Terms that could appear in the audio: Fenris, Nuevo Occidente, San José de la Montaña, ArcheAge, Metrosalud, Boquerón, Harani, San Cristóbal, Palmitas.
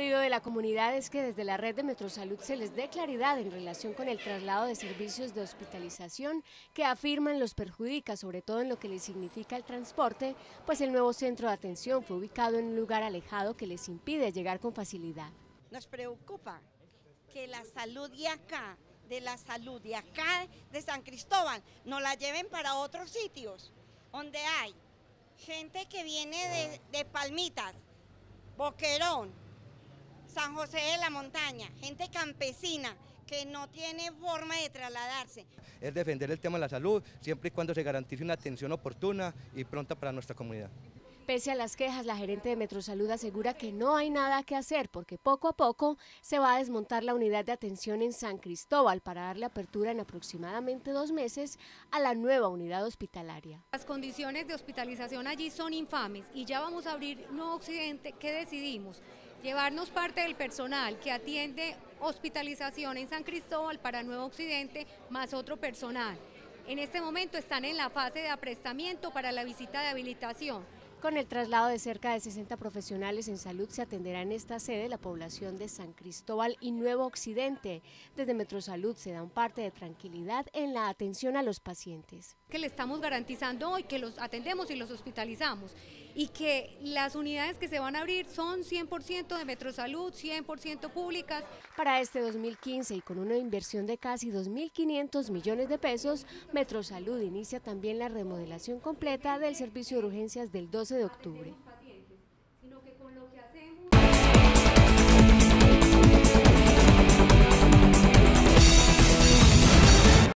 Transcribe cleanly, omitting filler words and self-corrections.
pedido de la comunidad es que desde la red de Metrosalud se les dé claridad en relación con el traslado de servicios de hospitalización que afirman los perjudica, sobre todo en lo que les significa el transporte, pues el nuevo centro de atención fue ubicado en un lugar alejado que les impide llegar con facilidad. Nos preocupa que la salud de acá, de San Cristóbal, nos la lleven para otros sitios, donde hay gente que viene de Palmitas, Boquerón, San José de la Montaña, gente campesina que no tiene forma de trasladarse. Es defender el tema de la salud siempre y cuando se garantice una atención oportuna y pronta para nuestra comunidad. Pese a las quejas, la gerente de Metrosalud asegura que no hay nada que hacer porque poco a poco se va a desmontar la unidad de atención en San Cristóbal para darle apertura en aproximadamente 2 meses a la nueva unidad hospitalaria. Las condiciones de hospitalización allí son infames y ya vamos a abrir Nuevo Occidente. ¿Qué decidimos? Llevarnos parte del personal que atiende hospitalización en San Cristóbal para Nuevo Occidente más otro personal. En este momento están en la fase de aprestamiento para la visita de habilitación. Con el traslado de cerca de 60 profesionales en salud se atenderá en esta sede la población de San Cristóbal y Nuevo Occidente. Desde Metrosalud se da un parte de tranquilidad en la atención a los pacientes. Que le estamos garantizando hoy que los atendemos y los hospitalizamos y que las unidades que se van a abrir son 100% de Metrosalud, 100% públicas. Para este 2015 y con una inversión de casi 2.500 millones de pesos, Metrosalud inicia también la remodelación completa del servicio de urgencias del 12 de octubre.